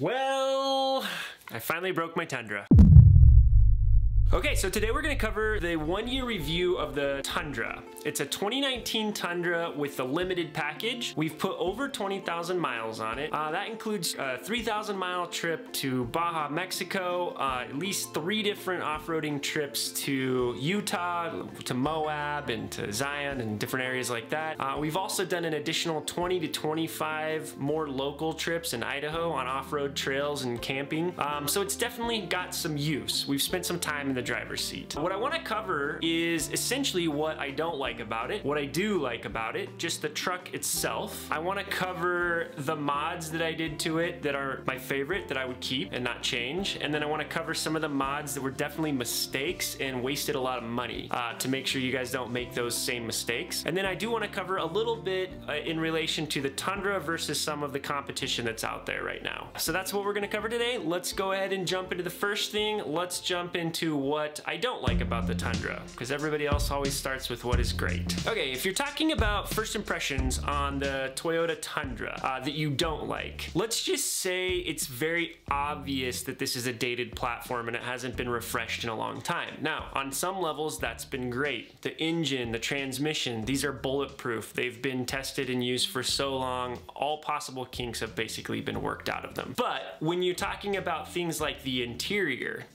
Well, I finally broke my Tundra. Okay, so today we're gonna cover the one-year review of the Tundra. It's a 2019 Tundra with the limited package. We've put over 20,000 miles on it. That includes a 3,000 mile trip to Baja, Mexico, at least 3 different off-roading trips to Utah, to Moab, and to Zion, and different areas like that. We've also done an additional 20 to 25 more local trips in Idaho on off-road trails and camping. So it's definitely got some use. We've spent some time in the driver's seat. What I want to cover is essentially what I don't like about it, what I do like about it, just the truck itself. I want to cover the mods that I did to it that are my favorite, that I would keep and not change, and then I want to cover some of the mods that were definitely mistakes and wasted a lot of money to make sure you guys don't make those same mistakes. And then I do want to cover a little bit in relation to the Tundra versus some of the competition that's out there right now. So that's what we're going to cover today. Let's go ahead and jump into the first thing. Let's jump into what I don't like about the Tundra, because everybody else always starts with what is great. Okay, if you're talking about first impressions on the Toyota Tundra that you don't like, let's just say it's very obvious that this is a dated platform and it hasn't been refreshed in a long time. Now, on some levels, that's been great. The engine, the transmission, these are bulletproof. They've been tested and used for so long. All possible kinks have basically been worked out of them. But when you're talking about things like the interior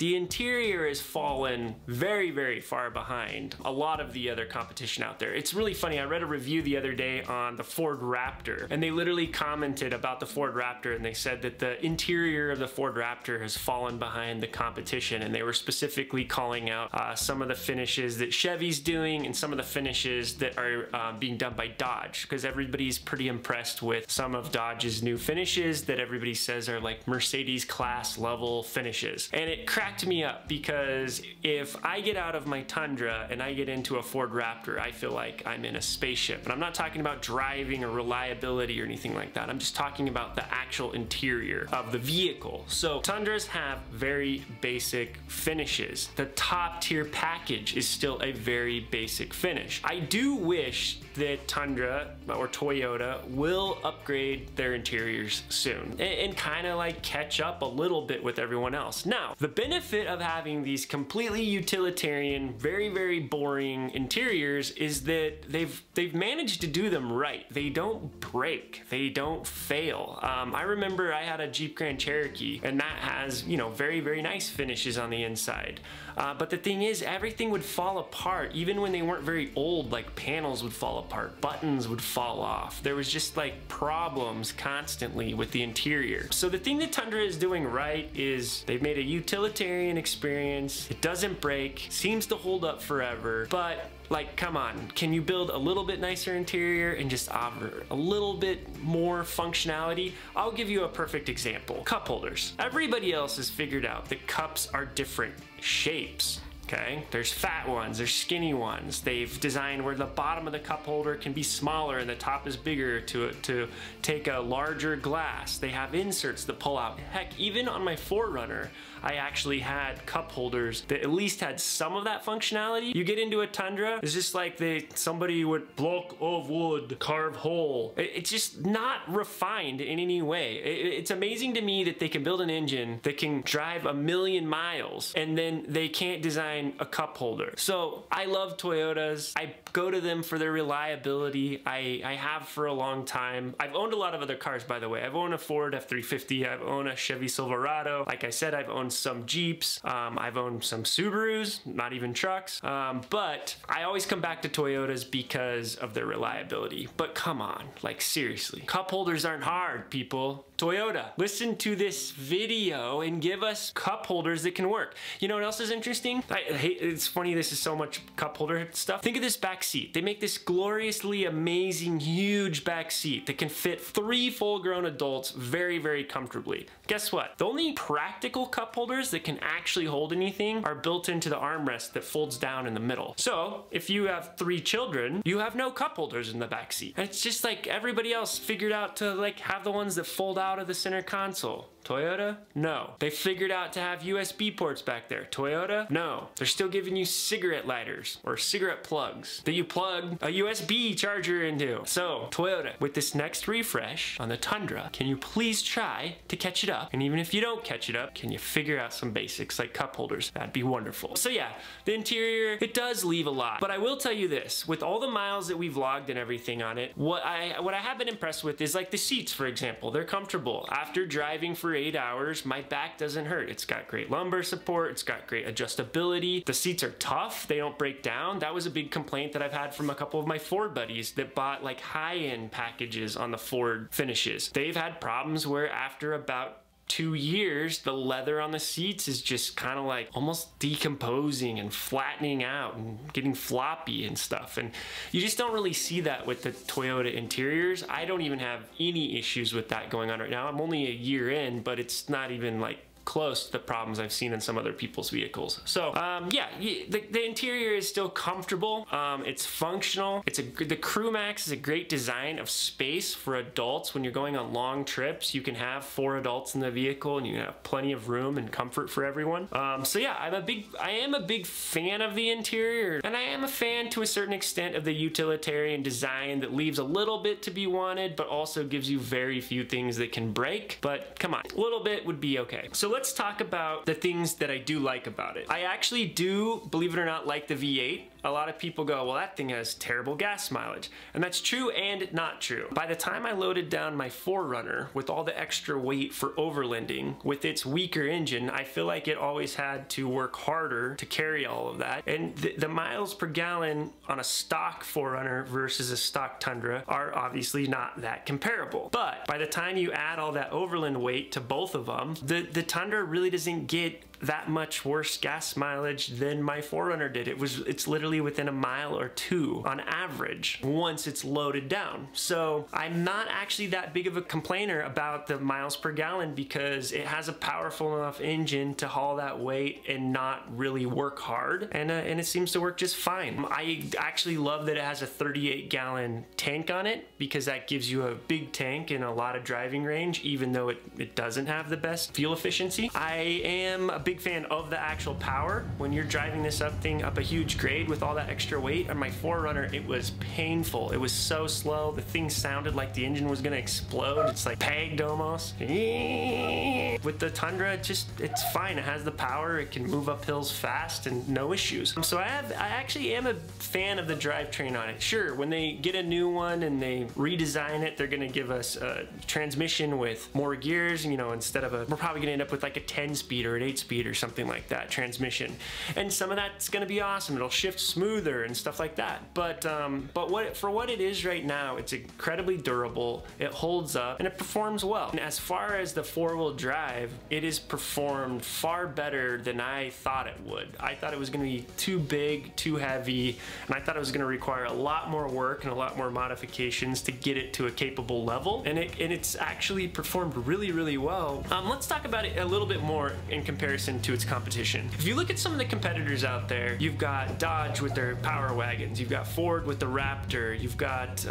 is fallen very, very far behind a lot of the other competition out there. It's really funny. I read a review the other day on the Ford Raptor, and they literally commented about the Ford Raptor, and they said that the interior of the Ford Raptor has fallen behind the competition, and they were specifically calling out some of the finishes that Chevy's doing and some of the finishes that are being done by Dodge, because everybody's pretty impressed with some of Dodge's new finishes that everybody says are like Mercedes class level finishes. And it cracked me up, because if I get out of my Tundra and I get into a Ford Raptor, I feel like I'm in a spaceship. And I'm not talking about driving or reliability or anything like that. I'm just talking about the actual interior of the vehicle. So Tundras have very basic finishes. The top tier package is still a very basic finish. I do wish that Tundra or Toyota will upgrade their interiors soon and kind of like catch up a little bit with everyone else. Now, the benefit of having these completely utilitarian, very, very boring interiors is that they've managed to do them right. They don't break, they don't fail. I remember I had a Jeep Grand Cherokee, and that has, you know, very, very nice finishes on the inside. But the thing is, everything would fall apart, even when they weren't very old. Like panels would fall apart, buttons would fall off. There was just like problems constantly with the interior. So the thing that Tundra is doing right is they've made a utilitarian experience. It doesn't break, seems to hold up forever, but like, come on, can you build a little bit nicer interior and just offer a little bit more functionality? I'll give you a perfect example. Cup holders. Everybody else has figured out that cups are different shapes. Okay, there's fat ones, there's skinny ones. They've designed where the bottom of the cup holder can be smaller and the top is bigger to take a larger glass. They have inserts that pull out. Heck, even on my 4Runner, I actually had cup holders that at least had some of that functionality. You get into a Tundra, it's just like somebody would block of wood, carve hole. It's just not refined in any way. It's amazing to me that they can build an engine that can drive a million miles and then they can't design a cup holder. So I love Toyotas. I go to them for their reliability. I have for a long time. I've owned a lot of other cars, by the way. I've owned a Ford F-350. I've owned a Chevy Silverado. Like I said, I've owned some Jeeps. I've owned some Subarus, not even trucks. But I always come back to Toyotas because of their reliability. But come on, like seriously. Cup holders aren't hard, people. Toyota, listen to this video and give us cup holders that can work. You know what else is interesting? It's funny, this is so much cup holder stuff. Think of this back seat. They make this gloriously amazing, huge back seat that can fit 3 full-grown adults very, very comfortably. Guess what? The only practical cup holders that can actually hold anything are built into the armrest that folds down in the middle. So if you have 3 children, you have no cup holders in the back seat. And it's just like everybody else figured out to like have the ones that fold out of the center console. Toyota? No. They figured out to have USB ports back there. Toyota? No. They're still giving you cigarette lighters or cigarette plugs that you plug a USB charger into. So, Toyota, with this next refresh on the Tundra, can you please try to catch it up? And even if you don't catch it up, can you figure out some basics like cup holders? That'd be wonderful. So yeah, the interior, it does leave a lot. But I will tell you this, with all the miles that we've logged and everything on it, what I have been impressed with is like the seats, for example. They're comfortable. After driving for 8 hours, my back doesn't hurt. It's got great lumbar support. It's got great adjustability. The seats are tough. They don't break down. That was a big complaint that I've had from a couple of my Ford buddies that bought like high-end packages on the Ford finishes. They've had problems where after about 2 years, the leather on the seats is just kind of like almost decomposing and flattening out and getting floppy and stuff. And you just don't really see that with the Toyota interiors. I don't even have any issues with that going on right now. I'm only a year in, but it's not even like close to the problems I've seen in some other people's vehicles. So yeah, the interior is still comfortable. It's functional. The Crew Max is a great design of space for adults. When you're going on long trips, you can have 4 adults in the vehicle and you have plenty of room and comfort for everyone. So yeah, I am a big fan of the interior, and I am a fan to a certain extent of the utilitarian design that leaves a little bit to be wanted, but also gives you very few things that can break. But come on, a little bit would be okay. So let's talk about the things that I do like about it. I actually do, believe it or not, like the V8. A lot of people go, well, that thing has terrible gas mileage. And that's true and not true. By the time I loaded down my 4Runner with all the extra weight for overlanding, with its weaker engine, I feel like it always had to work harder to carry all of that. And the miles per gallon on a stock 4Runner versus a stock Tundra are obviously not that comparable. But by the time you add all that overland weight to both of them, the Tundra really doesn't get that much worse gas mileage than my 4Runner did. It's literally within a mile or two on average once it's loaded down. So I'm not actually that big of a complainer about the miles per gallon because it has a powerful enough engine to haul that weight and not really work hard, and it seems to work just fine. I actually love that it has a 38-gallon tank on it because that gives you a big tank and a lot of driving range, even though it doesn't have the best fuel efficiency. I am a big fan of the actual power. When you're driving this thing up a huge grade with all that extra weight, on my 4Runner, it was painful. It was so slow. The thing sounded like the engine was gonna explode. It's like pegged almost. With the Tundra, it's fine. It has the power. It can move up hills fast and no issues. So I actually am a fan of the drivetrain on it. Sure, when they get a new one and they redesign it, they're gonna give us a transmission with more gears. You know, instead of we're probably gonna end up with like a 10-speed or an 8-speed or something like that transmission, and some of that's going to be awesome. It'll shift smoother and stuff like that, but for what it is right now, it's incredibly durable. It holds up and it performs well. And as far as the 4-wheel drive, it has performed far better than I thought it would. I thought it was going to be too big, too heavy, and I thought it was going to require a lot more work and a lot more modifications to get it to a capable level, and it's actually performed really, really well. Let's talk about it a little bit more in comparison to its competition. If you look at some of the competitors out there, you've got Dodge with their Power Wagons, you've got Ford with the Raptor, you've got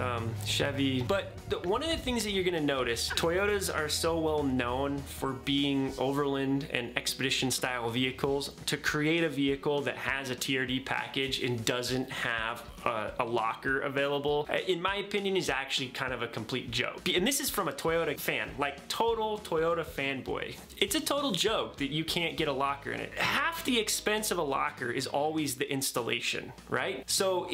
Chevy, but one of the things that you're gonna notice, Toyotas are so well known for being overland and expedition style vehicles. To create a vehicle that has a TRD package and doesn't have a locker available, in my opinion, is actually kind of a complete joke. And this is from a Toyota fan, like total Toyota fanboy. It's a total joke that you can't get a locker in it. Half the expense of a locker is always the installation, right? So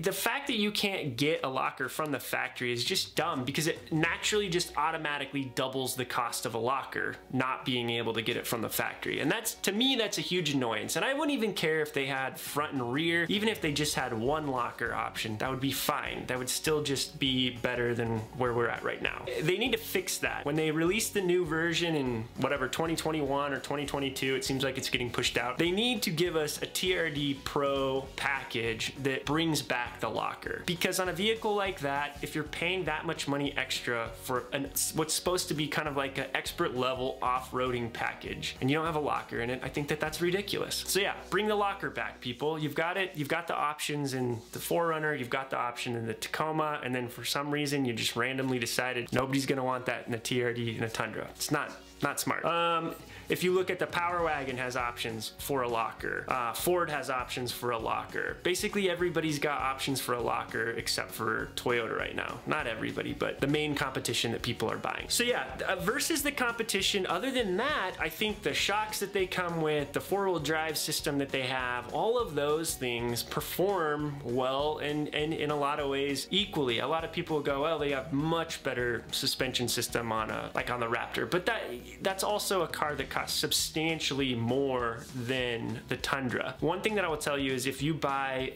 the fact that you can't get a locker from the factory is just dumb because it naturally just automatically doubles the cost of a locker not being able to get it from the factory. And that's, to me, that's a huge annoyance. And I wouldn't even care if they had front and rear. Even if they just had one locker option, that would be fine. That would still just be better than where we're at right now. They need to fix that. When they release the new version in whatever, 2021 or 2022, it seems like it's getting pushed out. They need to give us a TRD Pro package that brings back the locker, because on a vehicle like that, if you're paying that much money extra for what's supposed to be kind of like an expert level off-roading package and you don't have a locker in it, I think that that's ridiculous. So yeah, bring the locker back, people. You've got it. You've got the options in the 4Runner, you've got the option in the Tacoma, and then for some reason you just randomly decided nobody's gonna want that in the TRD in the Tundra. It's not Not smart. If you look at the Power Wagon has options for a locker. Ford has options for a locker. Basically everybody's got options for a locker except for Toyota right now. Not everybody, but the main competition that people are buying. So yeah, versus the competition, other than that, I think the shocks that they come with, the four-wheel drive system that they have, all of those things perform well and in a lot of ways equally. A lot of people go, well, they have much better suspension system on a, like on the Raptor, but that's also a car that costs substantially more than the Tundra. One thing that I will tell you is if you buy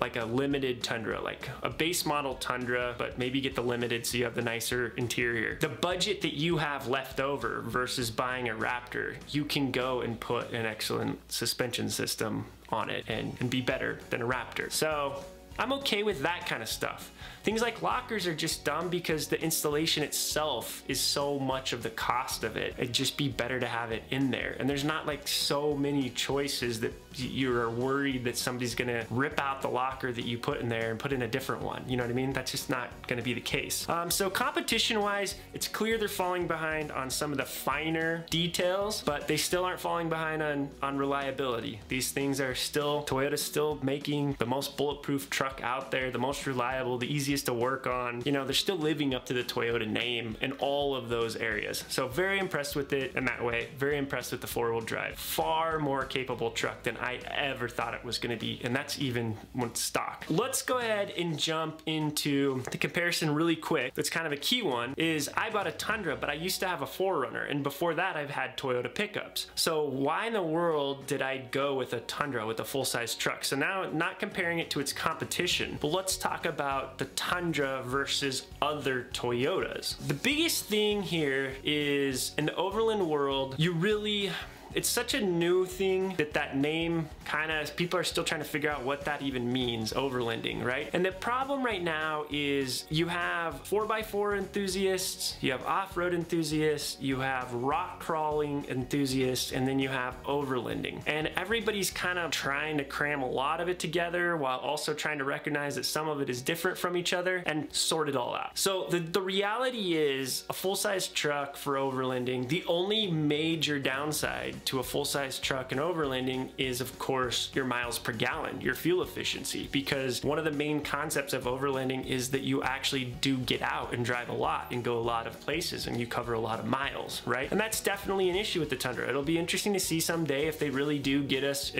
like a limited Tundra, like a base model Tundra, but maybe get the limited so you have the nicer interior, the budget that you have left over versus buying a Raptor, you can go and put an excellent suspension system on it and be better than a Raptor. So I'm okay with that kind of stuff. Things like lockers are just dumb because the installation itself is so much of the cost of it. It'd just be better to have it in there. And there's not like so many choices that you're worried that somebody's gonna rip out the locker that you put in there and put in a different one. You know what I mean? That's just not gonna be the case. So competition-wise, it's clear they're falling behind on some of the finer details, but they still aren't falling behind on reliability. These things are still, Toyota's still making the most bulletproof truck out there, the most reliable, the easiest to work on. You know, they're still living up to the Toyota name in all of those areas. So very impressed with it in that way. Very impressed with the four-wheel drive. Far more capable truck than I ever thought it was going to be, and that's even when stock. Let's go ahead and jump into the comparison really quick. That's kind of a key one, is I bought a Tundra, but I used to have a 4Runner, and before that I've had Toyota pickups. So why in the world did I go with a Tundra, with a full-size truck? So now, not comparing it to its competition, but let's talk about the Tundra versus other Toyotas. The biggest thing here is in the overland world, you really, it's such a new thing that that name kind of, people are still trying to figure out what that even means, overlanding, right? And the problem right now is you have 4x4 enthusiasts, you have off-road enthusiasts, you have rock crawling enthusiasts, and then you have overlanding. And everybody's kind of trying to cram a lot of it together while also trying to recognize that some of it is different from each other and sort it all out. So the reality is a full-size truck for overlanding, the only major downside to a full-size truck and overlanding is, of course, your miles per gallon, your fuel efficiency, because one of the main concepts of overlanding is that you actually do get out and drive a lot and go a lot of places and you cover a lot of miles, right? And that's definitely an issue with the Tundra. It'll be interesting to see someday if they really do get us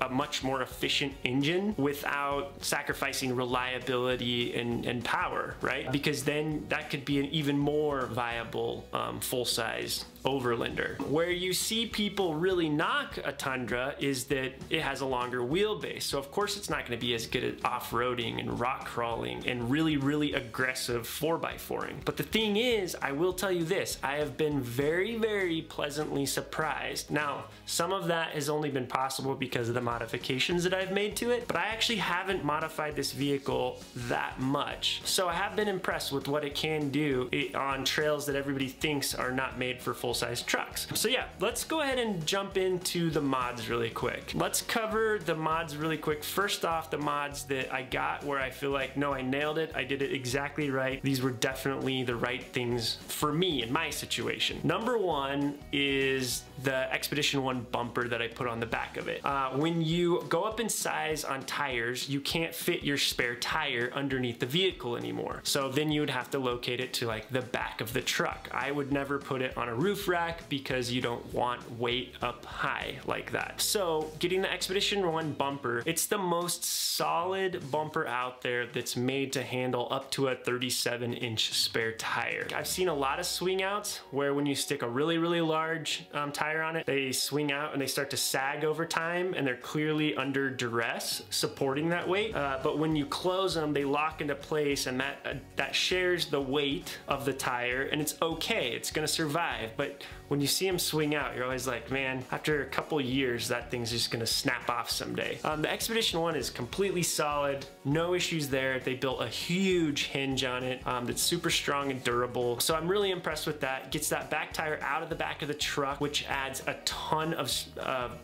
a much more efficient engine without sacrificing reliability and power, right? Because then that could be an even more viable full-size overlander. Where you see people really knock a Tundra is that it has a longer wheelbase. So of course it's not going to be as good at off-roading and rock crawling and really, really aggressive 4x4ing. But the thing is, I will tell you this, I have been very, very pleasantly surprised. Now, some of that has only been possible because of the modifications that I've made to it, but I actually haven't modified this vehicle that much. So I have been impressed with what it can do on trails that everybody thinks are not made for full-size trucks. So yeah, let's go ahead and jump into the mods really quick. Let's cover the mods really quick. First off, the mods that I got where I feel like, no, I nailed it. I did it exactly right. These were definitely the right things for me in my situation. Number one is the Expedition One bumper that I put on the back of it. When you go up in size on tires, you can't fit your spare tire underneath the vehicle anymore. So then you would have to locate it to like the back of the truck. I would never put it on a roof rack because you don't want weight up high like that. So getting the Expedition One bumper, it's the most solid bumper out there that's made to handle up to a 37-inch spare tire. I've seen a lot of swing outs where when you stick a really, really large tire on it, they swing out and they start to sag over time and they're clearly under duress supporting that weight. But when you close them, they lock into place and that shares the weight of the tire and it's okay, it's gonna survive. But when you see them swing out, you're always like, man, after a couple years, that thing's just gonna snap off someday. The Expedition One is completely solid, no issues there. They built a huge hinge on it that's super strong and durable. So I'm really impressed with that. Gets that back tire out of the back of the truck, which adds a ton of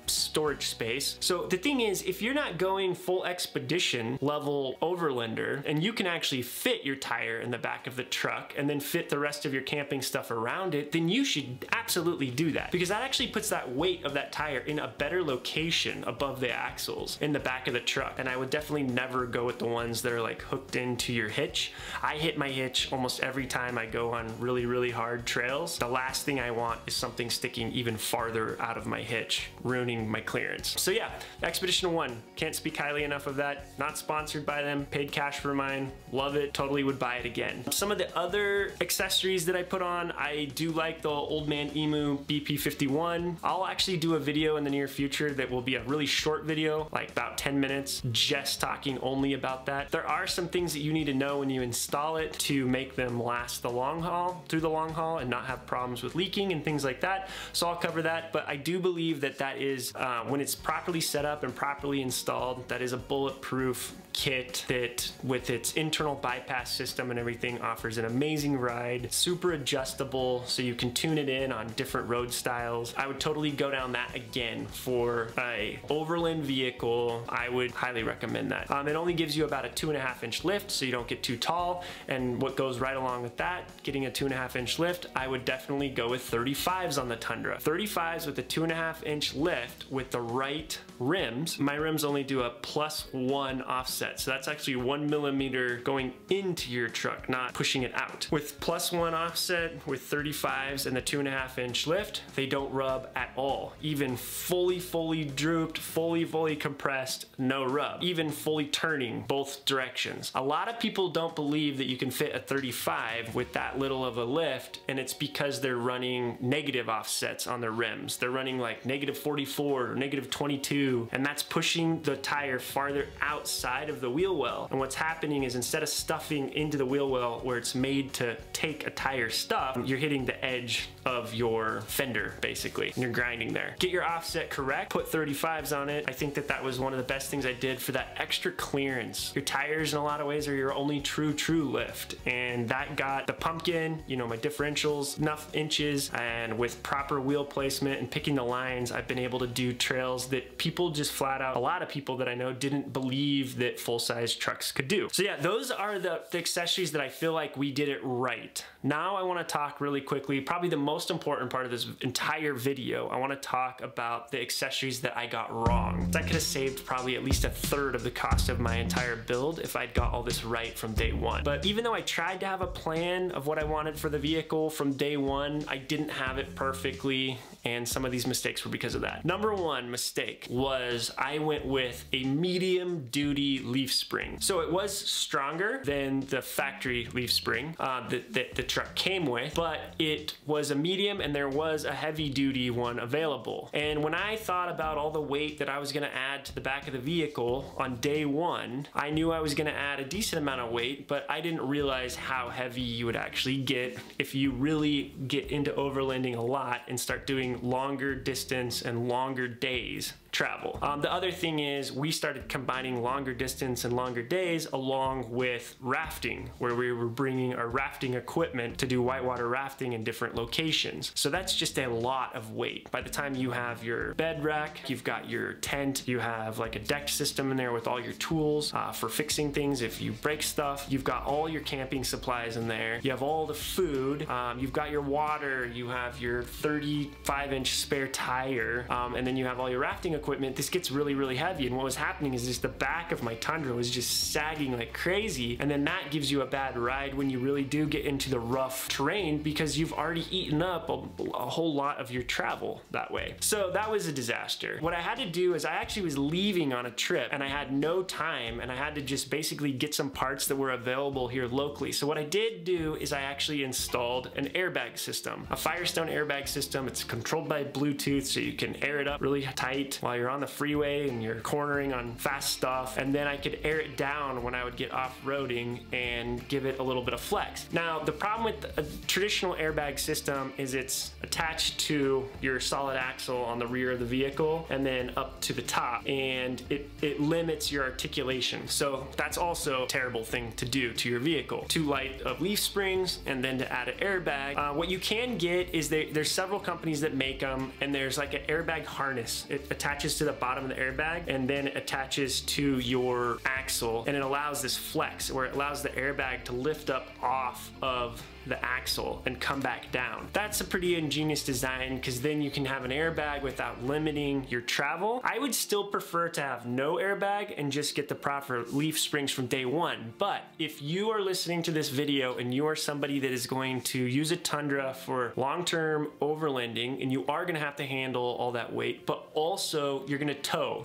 storage space. So the thing is, if you're not going full expedition level overlander, and you can actually fit your tire in the back of the truck and then fit the rest of your camping stuff around it, then you should absolutely do that, because that actually puts that weight of that tire in a better location above the axles in the back of the truck. And I would definitely never go with the ones that are like hooked into your hitch. I hit my hitch almost every time I go on really, really hard trails. The last thing I want is something sticking even farther out of my hitch, ruining my clearance. So yeah, Expedition One, can't speak highly enough of that. Not sponsored by them, paid cash for mine, love it, totally would buy it again. Some of the other accessories that I put on, I do like the Old Man Emu BP51. I'll actually do a video in the near future that will be a really short video, like about 10 minutes, just talking only about that. There are some things that you need to know when you install it to make them last the long haul, through the long haul, and not have problems with leaking and things like that. So I'll cover that, but I do believe that that is, when it's properly set up and properly installed, that is a bulletproof kit that, with its internal bypass system and everything, offers an amazing ride, super adjustable, so you can tune it in on different road styles. I would totally go down that again for a overland vehicle. I would highly recommend that. It only gives you about a 2.5-inch lift, so you don't get too tall, and what goes right along with that, getting a 2.5-inch lift, I would definitely go with 35s on the Tundra. 35s with a 2.5-inch lift with the right rims. My rims only do a +1 offset, so that's actually 1 millimeter going into your truck, not pushing it out. With +1 offset, with 35s and the 2.5-inch lift, they don't rub at all. Even fully drooped, fully compressed, no rub. Even fully turning both directions. A lot of people don't believe that you can fit a 35 with that little of a lift, and it's because they're running negative offsets on their rims. They're running like -44 or -22, and that's pushing the tire farther outside of the wheel well. And what's happening is, instead of stuffing into the wheel well where it's made to take a tire stuff, you're hitting the edge of your fender basically, and you're grinding there. Get your offset correct, put 35s on it. I think that that was one of the best things I did for that extra clearance. Your tires in a lot of ways are your only true lift, and that got the pumpkin, you know, my differentials enough inches, and with proper wheel placement and picking the lines, I've been able to do trails that people just flat out, a lot of people that I know, didn't believe that full-size trucks could do. So yeah, those are the accessories that I feel like we did it right. Now I wanna talk really quickly, probably the most important part of this entire video, I wanna talk about the accessories that I got wrong. I could have saved probably at least 1/3 of the cost of my entire build if I'd got all this right from day one. But even though I tried to have a plan of what I wanted for the vehicle from day one, I didn't have it perfectly, and some of these mistakes were because of that. Number one mistake was I went with a medium duty leaf spring. So it was stronger than the factory leaf spring that the truck came with, but it was a medium, and there was a heavy duty one available. And when I thought about all the weight that I was gonna add to the back of the vehicle on day one, I knew I was gonna add a decent amount of weight, but I didn't realize how heavy you would actually get if you really get into overlanding a lot and start doing longer distance and longer days travel. The other thing is, we started combining longer distance and longer days along with rafting, where we were bringing our rafting equipment to do whitewater rafting in different locations. So that's just a lot of weight. By the time you have your bed rack, you've got your tent, you have like a deck system in there with all your tools for fixing things if you break stuff, you've got all your camping supplies in there, you have all the food, you've got your water, you have your 35-inch spare tire, and then you have all your rafting equipment. This gets really heavy, and what was happening is just the back of my Tundra was just sagging like crazy, and then that gives you a bad ride when you really do get into the rough terrain, because you've already eaten up a whole lot of your travel that way. So that was a disaster. What I had to do is, I actually was leaving on a trip and I had no time, and I had to just basically get some parts that were available here locally. So what I did do is I actually installed an airbag system, a Firestone airbag system. It's controlled by Bluetooth, so you can air it up really tight while you're on the freeway and you're cornering on fast stuff, and then I could air it down when I would get off-roading and give it a little bit of flex. Now, the problem with a traditional airbag system is it's attached to your solid axle on the rear of the vehicle and then up to the top, and it limits your articulation. So that's also a terrible thing to do to your vehicle. Too light of leaf springs, and then to add an airbag. What you can get is there's several companies that make them, and there's like an airbag harness. It attaches to the bottom of the airbag and then it attaches to your axle, and it allows this flex where it allows the airbag to lift up off of the axle and come back down. That's a pretty ingenious design, because then you can have an airbag without limiting your travel. I would still prefer to have no airbag and just get the proper leaf springs from day one. But if you are listening to this video and you are somebody that is going to use a Tundra for long-term overlanding, and you are gonna have to handle all that weight, but also you're gonna tow,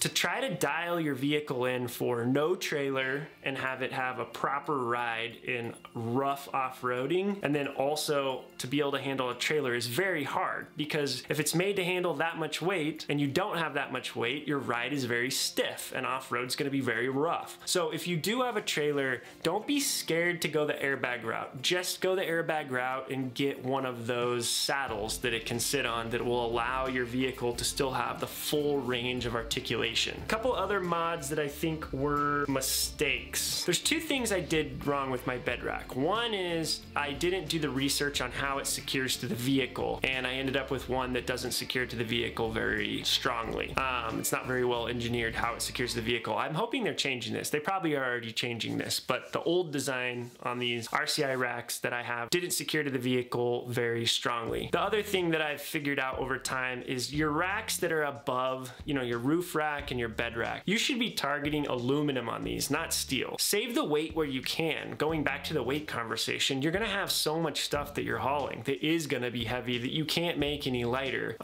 to try to dial your vehicle in for no trailer and have it have a proper ride in rough off-roading, and then also to be able to handle a trailer is very hard, because if it's made to handle that much weight and you don't have that much weight, your ride is very stiff and off-road's gonna be very rough. So if you do have a trailer, don't be scared to go the airbag route. Just go the airbag route and get one of those saddles that it can sit on that will allow your vehicle to still have the full range of articulation. A couple other mods that I think were mistakes. There's two things I did wrong with my bed rack. One is I didn't do the research on how it secures to the vehicle, and I ended up with one that doesn't secure to the vehicle very strongly. It's not very well engineered how it secures the vehicle. I'm hoping they're changing this. They probably are already changing this, but the old design on these RCI racks that I have didn't secure to the vehicle very strongly. The other thing that I've figured out over time is your racks that are above, you know, your roof rack and your bed rack, you should be targeting aluminum on these, not steel. Save the weight where you can. Going back to the weight conversation, you're gonna have so much stuff that you're hauling that is gonna be heavy that you can't make any lighter.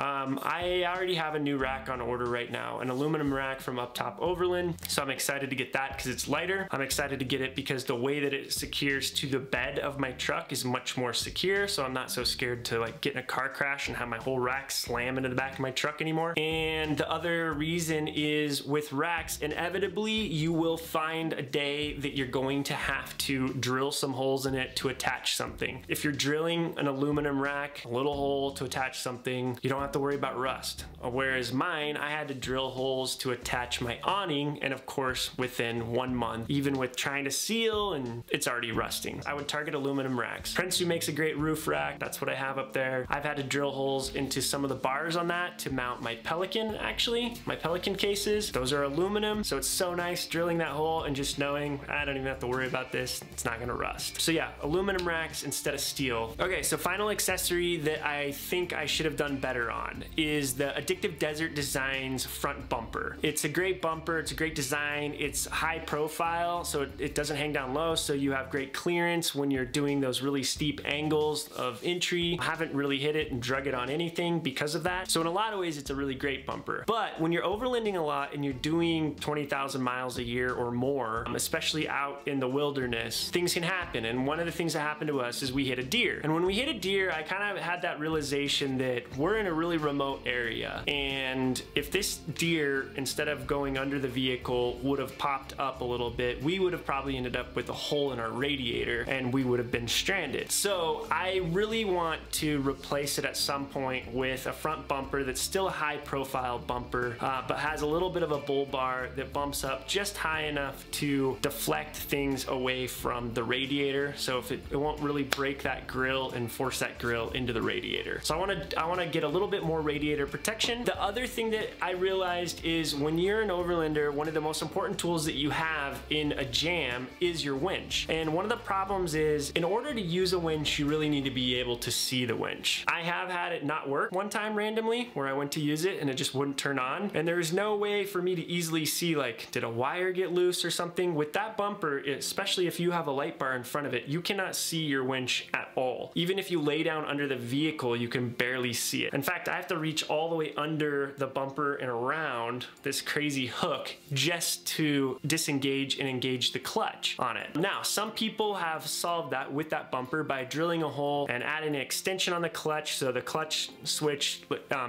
I already have a new rack on order right now, an aluminum rack from Up Top Overland, so I'm excited to get that because it's lighter. I'm excited to get it because the way that it secures to the bed of my truck is much more secure, so I'm not so scared to like get in a car crash and have my whole rack slam into the back of my truck anymore. And the other reason is with racks, inevitably you will find a day that you're going to have to drill some holes in it to attach something. If you're drilling an aluminum rack, a little hole to attach something, you don't have to worry about rust. Whereas mine, I had to drill holes to attach my awning, and of course within 1 month, even with trying to seal, and it's already rusting. I would target aluminum racks. Prinsu makes a great roof rack. That's what I have up there. I've had to drill holes into some of the bars on that to mount my Pelican, actually. My Pelican cases, those are aluminum, so it's so nice drilling that hole and just knowing I don't even have to worry about this. It's not gonna rust. So yeah, aluminum racks instead of steel. Okay, so final accessory that I think I should have done better on is the Addictive Desert Designs front bumper. It's a great bumper, it's a great design, it's high profile, so it doesn't hang down low, so you have great clearance when you're doing those really steep angles of entry. I haven't really hit it and drug it on anything because of that. So in a lot of ways, it's a really great bumper. But when you're overlanding a lot and you're doing 20,000 miles a year or more, especially out in the wilderness, things can happen. And one of the things that happened to us is we hit a deer. And when we hit a deer, I kind of had that realization that we're in a really remote area. And if this deer, instead of going under the vehicle, would have popped up a little bit, we would have probably ended up with a hole in our radiator and we would have been stranded. So I really want to replace it at some point with a front bumper that's still a high profile bumper, but has a little bit of a bull bar that bumps up just high enough to deflect things away from the radiator. So if it won't really break that grill and force that grill into the radiator. So I want to get a little bit more radiator protection. The other thing that I realized is when you're an overlander, one of the most important tools that you have in a jam is your winch. And one of the problems is in order to use a winch, you really need to be able to see the winch. I have had it not work one time randomly where I went to use it and it just wouldn't turn on. And there is no way for me to easily see, like, did a wire get loose or something? With that bumper, especially if you have a light bar in front of it, you can cannot see your winch at all. Even if you lay down under the vehicle, you can barely see it. In fact, I have to reach all the way under the bumper and around this crazy hook just to disengage and engage the clutch on it. Now, some people have solved that with that bumper by drilling a hole and adding an extension on the clutch so the clutch switch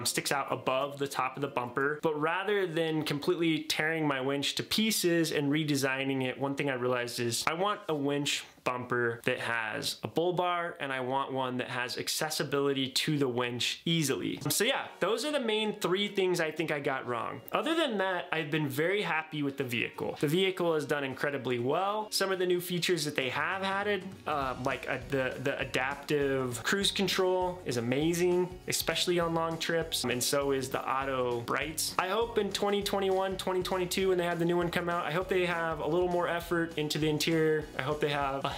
sticks out above the top of the bumper. But rather than completely tearing my winch to pieces and redesigning it, one thing I realized is I want a winch bumper that has a bull bar, and I want one that has accessibility to the winch easily. So yeah, those are the main three things I think I got wrong. Other than that, I've been very happy with the vehicle. The vehicle has done incredibly well. Some of the new features that they have added, like the adaptive cruise control is amazing, especially on long trips, and so is the auto brights. I hope in 2021, 2022, when they have the new one come out, I hope they have a little more effort into the interior. I hope they have a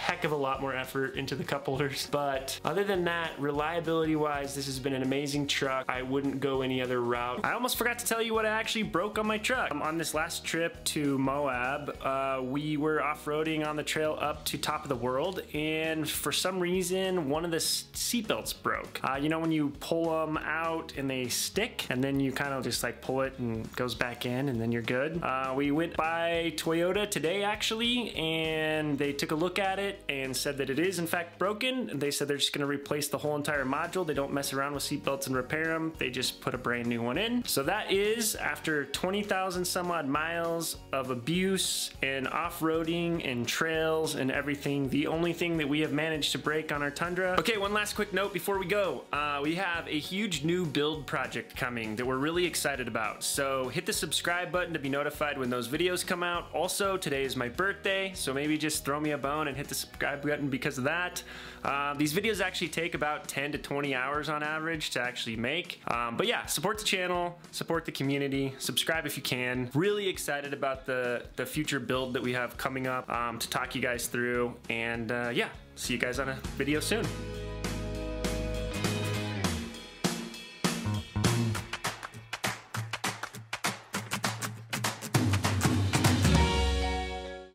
heck of a lot more effort into the cup holders. But other than that, reliability wise, this has been an amazing truck. I wouldn't go any other route. I almost forgot to tell you what I actually broke on my truck. On this last trip to Moab, we were off-roading on the trail up to Top of the World, and for some reason, one of the seatbelts broke. You know when you pull them out and they stick, and then you kind of just like pull it and it goes back in and then you're good? We went by Toyota today actually, and they took a look at it and said that it is in fact broken. They said they're just going to replace the whole entire module. They don't mess around with seatbelts and repair them. They just put a brand new one in. So that is, after 20,000 some odd miles of abuse and off-roading and trails and everything, the only thing that we have managed to break on our Tundra. Okay, one last quick note before we go. We have a huge new build project coming that we're really excited about. So hit the subscribe button to be notified when those videos come out. Also, today is my birthday, so maybe just throw me a bone and hit the subscribe button because of that. These videos actually take about 10 to 20 hours on average to actually make. But yeah, support the channel, support the community, subscribe if you can. Really excited about the future build that we have coming up to talk you guys through. And yeah, see you guys on a video soon.